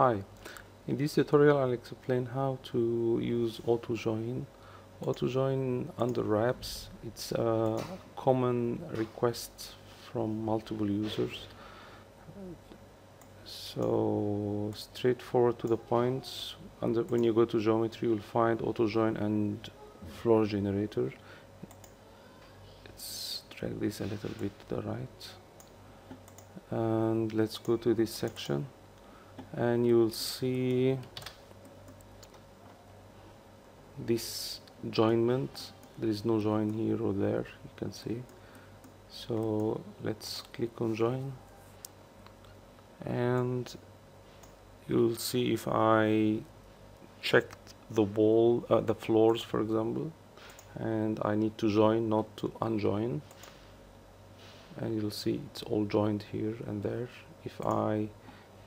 Hi, in this tutorial I'll explain how to use AutoJoin. AutoJoin under wraps, it's a common request from multiple users. So straightforward to the point, when you go to geometry you'll find AutoJoin and Floor Generator. Let's drag this a little bit to the right and let's go to this section. And you'll see this joinment. There is no join here or there, you can see. So let's click on join and you'll see if I checked the floors, for example, and I need to join, not to unjoin, and you'll see it's all joined here and there. If I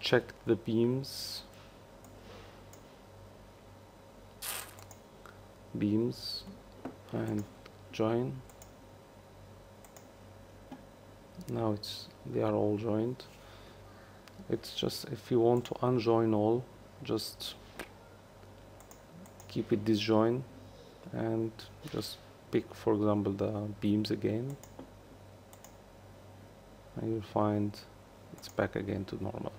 check the beams and join, now they are all joined. It's just if you want to unjoin all, just keep it disjoin and just pick, for example, the beams again, and you'll find it's back again to normal.